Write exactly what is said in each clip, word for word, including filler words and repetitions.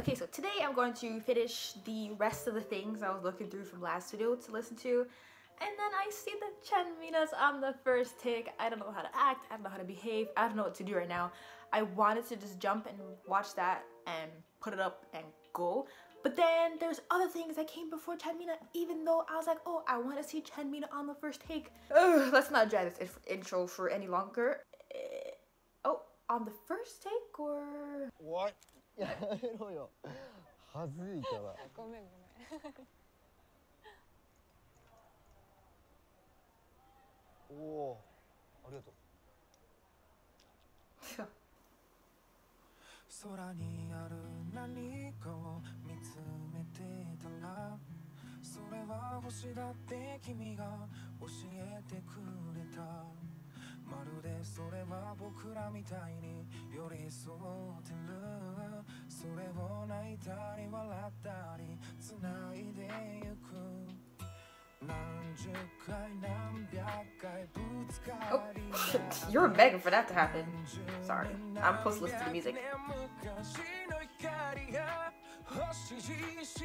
Okay, so today I'm going to finish the rest of the things I was looking through from last video to listen to. And then I see that Chanmina's on the first take. I don't know how to act, I don't know how to behave, I don't know what to do right now. I wanted to just jump and watch that and put it up and go. But then there's other things that came before Chanmina, even though I was like, oh, I want to see Chanmina on the first take. Ugh, let's not drag this intro for any longer. Uh, oh, on the first take or... What? Oh, oh, you were begging for that to happen. Sorry, I'm supposed to listen to the music.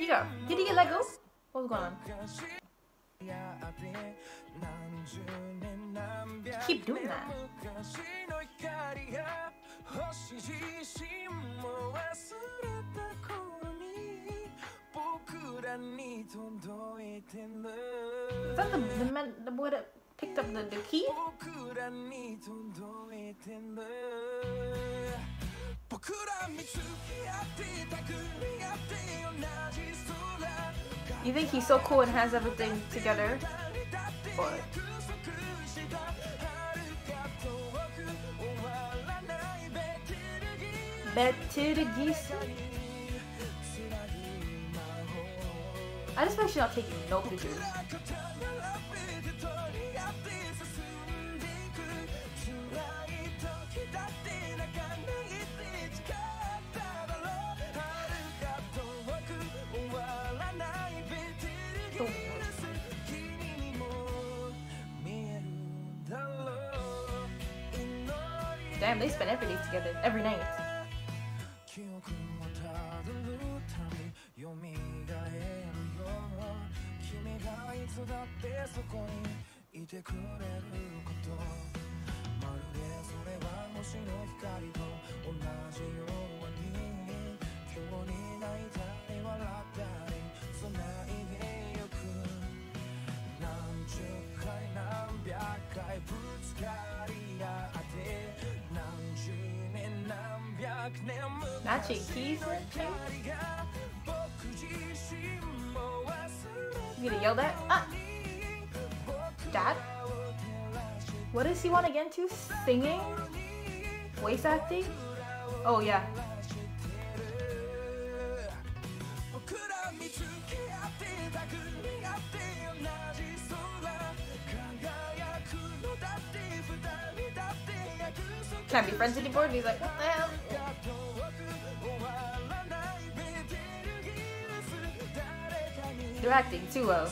Diga, did he get let go? What was going on? Just keep doing that. Is that the, the man, the boy that picked up the, the key? You think he's so cool and has everything together? Or... Betelgeuse? I just make sure I'm taking no pictures. Damn, they spend every day together, every night. Matching keys. You gonna yell that? Ah! Dad? What does he want again to? Singing? Voice acting? Oh yeah. Can't be friends anymore, and he's like, what the hell? They're acting too well.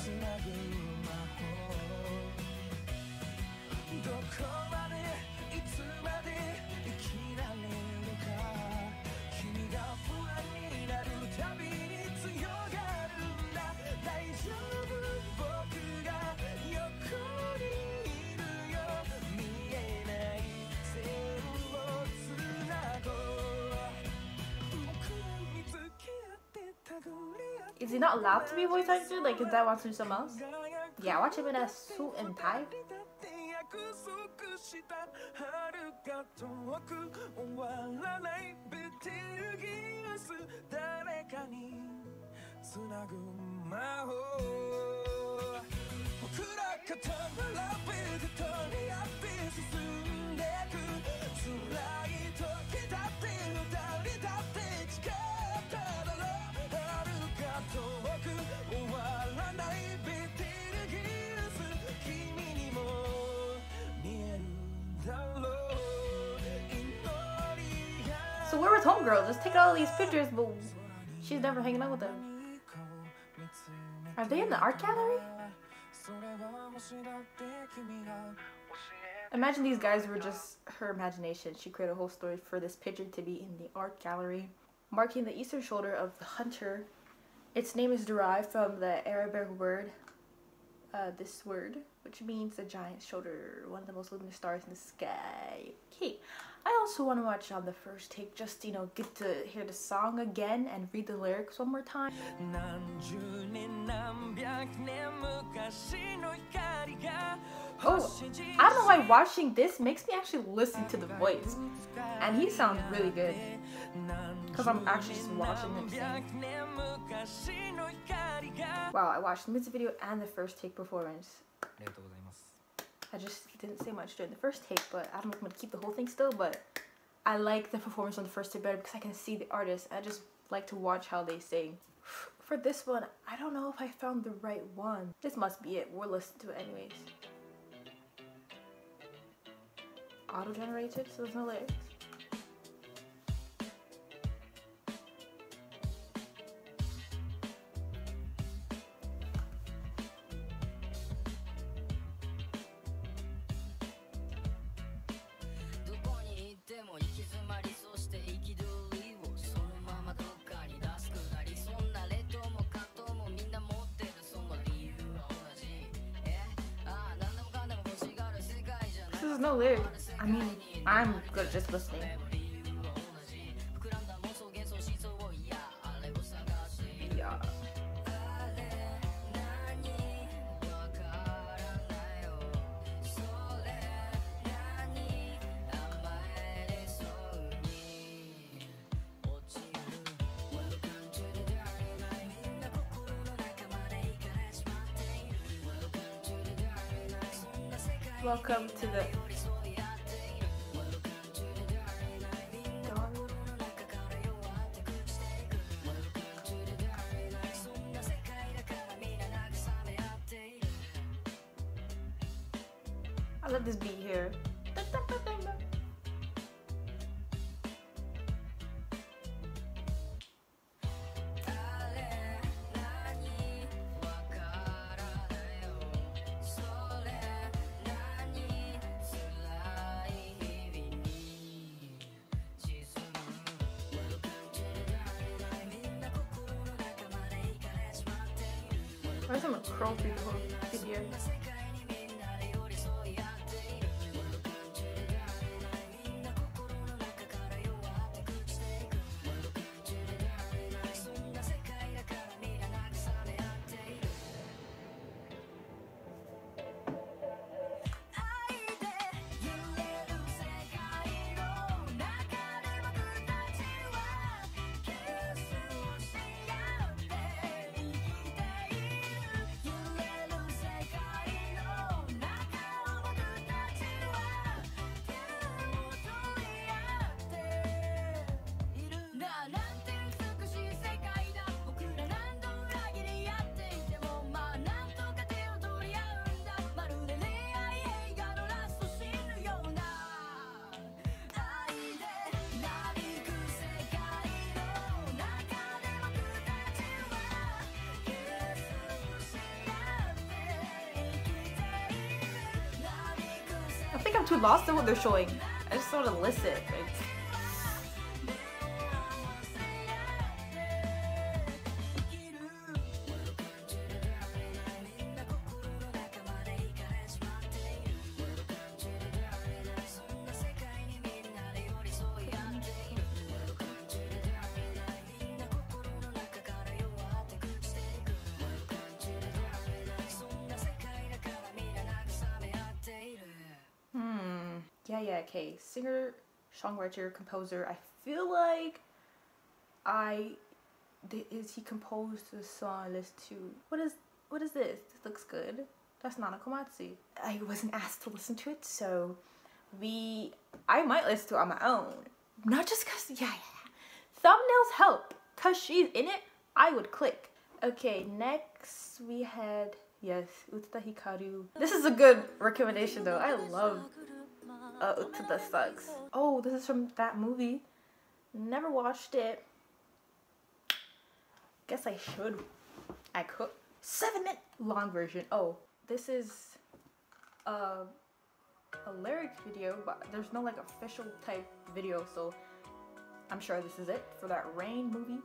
Is he not allowed to be a voice actor? Like, is that wants to do something else? Yeah, watch him in a suit and tie. So where was homegirl? Just taking all these pictures, but she's never hanging out with them. Are they in the art gallery? Imagine these guys were just her imagination. She created a whole story for this picture to be in the art gallery. marking the eastern shoulder of the hunter. Its name is derived from the Arabic word, uh, this word, which means the giant shoulder, one of the most luminous stars in the sky. Okay, I also want to watch on the first take, just, you know, get to hear the song again and read the lyrics one more time. Oh, I don't know why watching this makes me actually listen to the voice, and he sounds really good because I'm actually just watching him sing. Wow, I watched the music video and the first take performance. I just didn't say much during the first take, but I don't know if I'm gonna keep the whole thing still, but I like the performance on the first take better because I can see the artist. I just like to watch how they sing. For this one, I don't know if I found the right one. This must be it. We'll listen to it anyways. Auto-generated, so there's no lyrics. There's no lyrics. I mean, I'm good at just listening. Yeah. Welcome to the dawn. I love this beat here. I guess I'm gonna crawl through the whole video. I think I'm too lost in what they're showing. I just sort of listen. It's Yeah, yeah, okay. Singer, songwriter, composer. I feel like I is he composed the song I listened to. What is what is this? This looks good. That's Nana Komatsu. I wasn't asked to listen to it, so we I might listen to it on my own. Not just cause yeah, yeah. Thumbnails help. Cause she's in it, I would click. Okay, next we had yes, Uta Hikaru. This is a good recommendation though. I love Uh, to the thugs. Oh, this is from that movie. Never watched it. Guess I should. I could. Seven minute long version. Oh, this is uh, a lyric video, but there's no like official type video, so I'm sure this is it for that rain movie.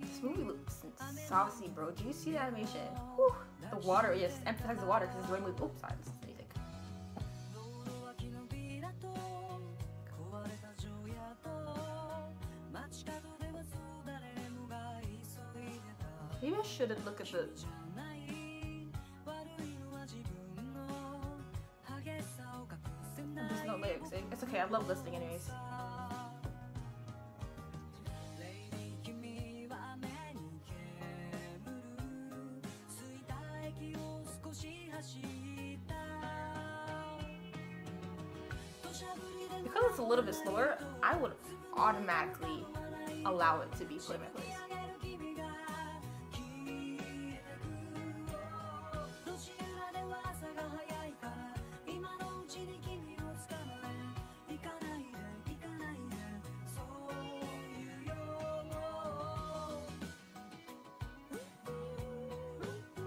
This movie looks saucy, bro. Do you see the animation? Whew. The water, yes, emphasize the water because it's way more. Oops, sorry. Maybe I shouldn't look at the... There's no lyrics. It's okay, I love listening anyways. Because it's a little bit slower, I would automatically allow it to be played by playlist.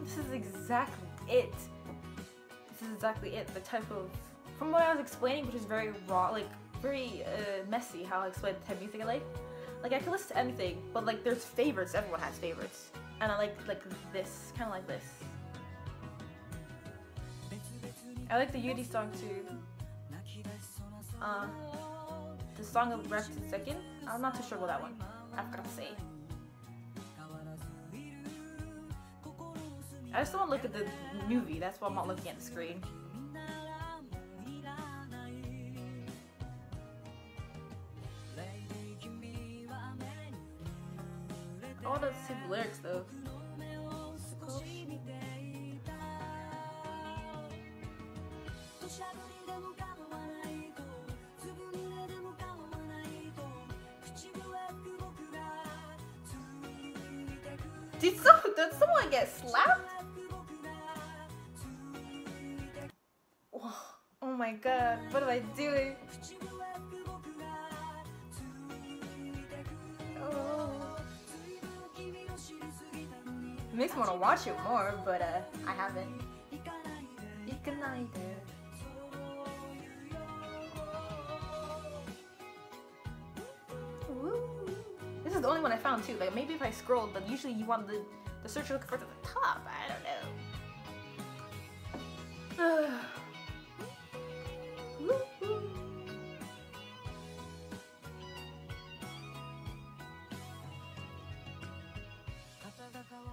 This is exactly it. This is exactly it. The type of, from what I was explaining, which is very raw, like very uh, messy, how I explained the type of music I like. Like I can listen to anything, but like there's favorites. Everyone has favorites, and I like like this, kind of like this. I like the Yuuri song too. Uh, the song of Rest in Second. I'm not too sure about that one. I forgot to say. I just don't want to look at the movie, that's why I'm not looking at the screen. I want to see the lyrics though. Cool. Did, some, did someone get slapped? Oh my god, what am I doing? Oh. It makes me want to watch it more, but uh, I haven't. Woo. This is the only one I found too, like maybe if I scrolled, but usually you want the, the search you're looking for to the top, I don't know. I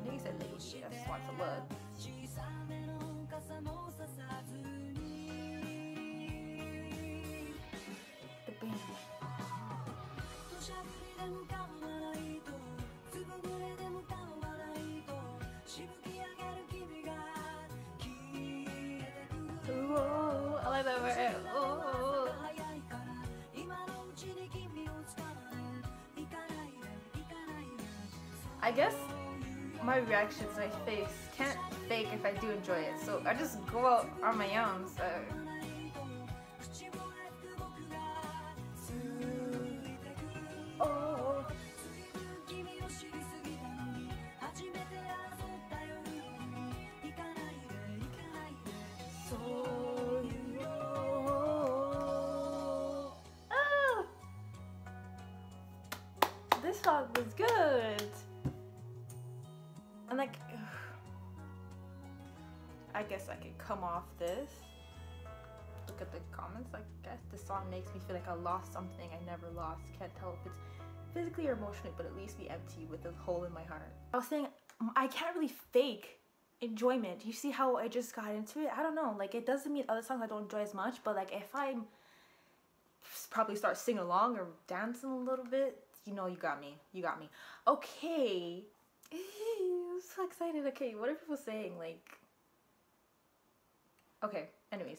think he said lady, I just want to look. The baby. Oh, I like that word. Oh. I guess my reactions, my face can't fake if I do enjoy it, so I just go out on my own. So oh. Oh. This song was good. And like, I guess I could come off this. Look at the comments. I guess the song makes me feel like I lost something I never lost. Can't tell if it's physically or emotionally, but at least be empty with a hole in my heart. I was saying, I can't really fake enjoyment. You see how I just got into it? I don't know. Like, it doesn't mean other songs I don't enjoy as much, but like if I'm probably start singing along or dancing a little bit, you know, you got me. You got me. Okay. I'm so excited. Okay, what are people saying? Like, okay, anyways.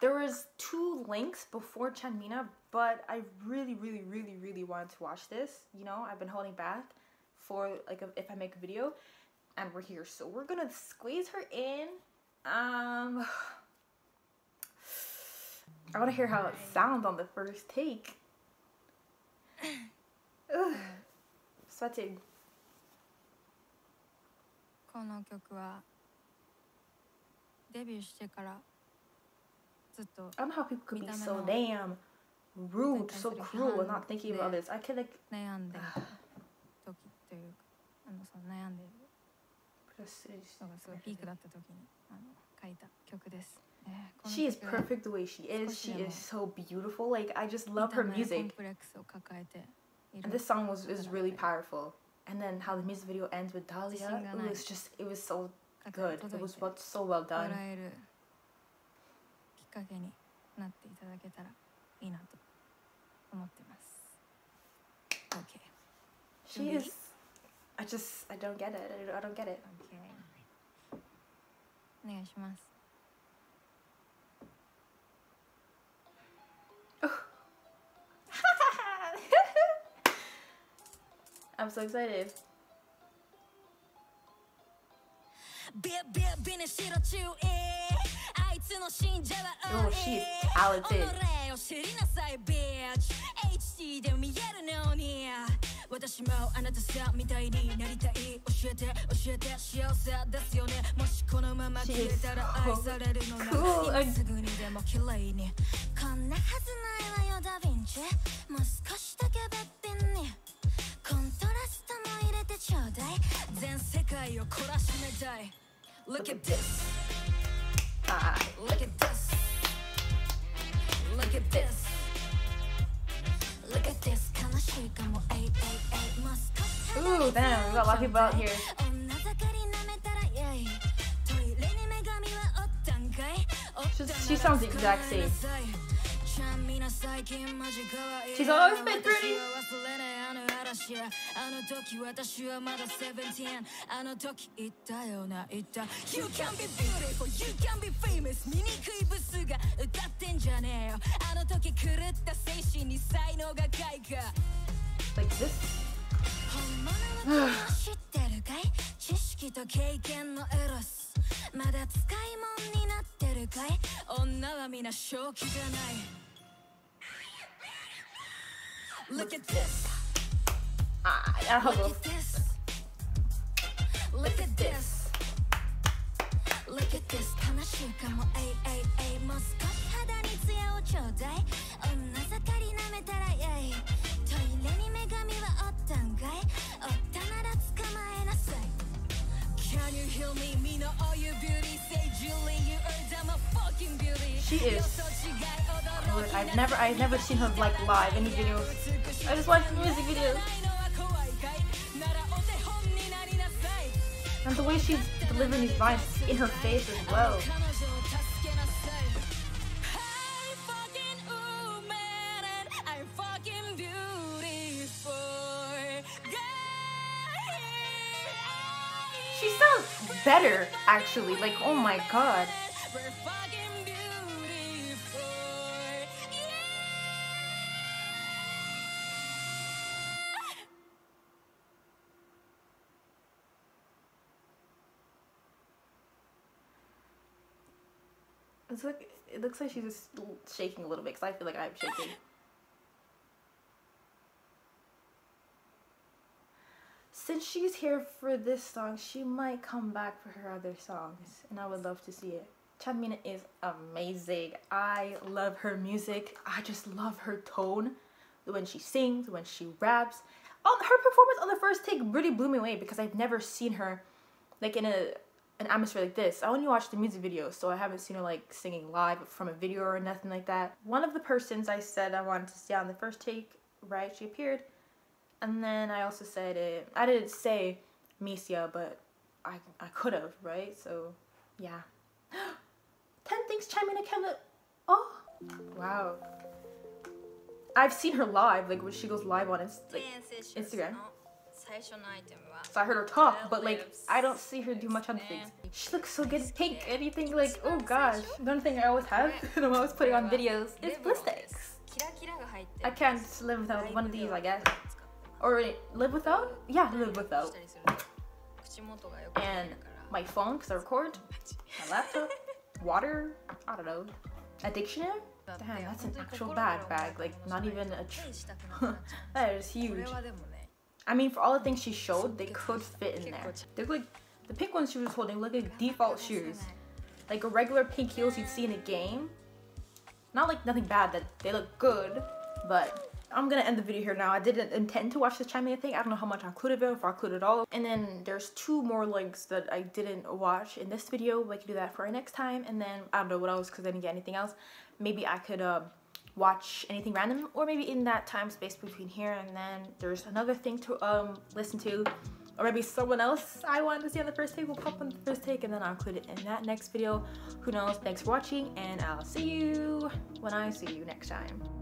There was two links before Chanmina, but I really, really, really, really wanted to watch this. You know, I've been holding back for, like, a, if I make a video. And we're here, so we're gonna squeeze her in. Um, I want to hear how it sounds on the first take. Ugh, sweating. I don't know how people could be so damn rude, so cruel, and not thinking about this. I could like. She is perfect the way she is. She is so beautiful. Like, I just love her music. And this song was is really powerful. And then how the music video ends with Dahlia, it was just, it was so good. It was so well done. Okay. She is. I just, I don't get it. I don't get it. Okay. Onegaishimasu. I'm so excited. Oh, she's talented. She is so cool. I... Look at this. Ah. Look at this. Look at this. Look at this. Ooh, damn, we got a lot of people out here. She's, she sounds the exact same. She's always been pretty. You can be beautiful, you can be famous. Like this. Look at this. Ah, I don't know. Look at this. Look at this. Look at this. Can you heal me? Me know all your beauty. Say Julie, you earned them a fucking beauty. She is. I've never, I've never seen her like live in the videos. I just watched the music videos. And the way she's delivering these lines in her face as well. She sounds better, actually. Like, oh my god. It's like, it looks like she's just shaking a little bit, because I feel like I'm shaking. Since she's here for this song, she might come back for her other songs, and I would love to see it. Chanmina is amazing. I love her music. I just love her tone when she sings, when she raps. Um, her performance on the first take really blew me away, because I've never seen her like in a... an atmosphere like this. I only watched the music video, so I haven't seen her like singing live from a video or nothing like that. One of the persons I said I wanted to see on the first take, right, she appeared. And then I also said it, I didn't say Misia, but I, I could have, right? So, yeah. ten things Chanmina can. Oh! Wow. I've seen her live, like when she goes live on Inst like, Instagram. So I heard her talk, but like I don't see her do much on things. She looks so good in pink. Anything like, oh gosh. The only thing I always have, and I'm always putting on videos, is blistex. I can't live without one of these, I guess. Or live without? Yeah, live without. And my phone, because I record, my laptop, water, I don't know, a dictionary? Damn, that's an actual bag bag, like not even a tr That is huge. I mean, for all the things she showed, they could fit in there. They're like, the pink ones she was holding look like default shoes. Like a regular pink heels you'd see in a game. Not like nothing bad, that they look good, but I'm gonna end the video here now. I didn't intend to watch the Chanmina thing. I don't know how much I included it, if I included it all. And then there's two more links that I didn't watch in this video. We can do that for our next time. And then I don't know what else, because I didn't get anything else. Maybe I could, uh, watch anything random, or maybe in that time space between here and then there's another thing to um listen to, or maybe someone else I wanted to see on the first take will pop on the first take, and then I'll include it in that next video. Who knows? Thanks for watching, and I'll see you when I see you next time.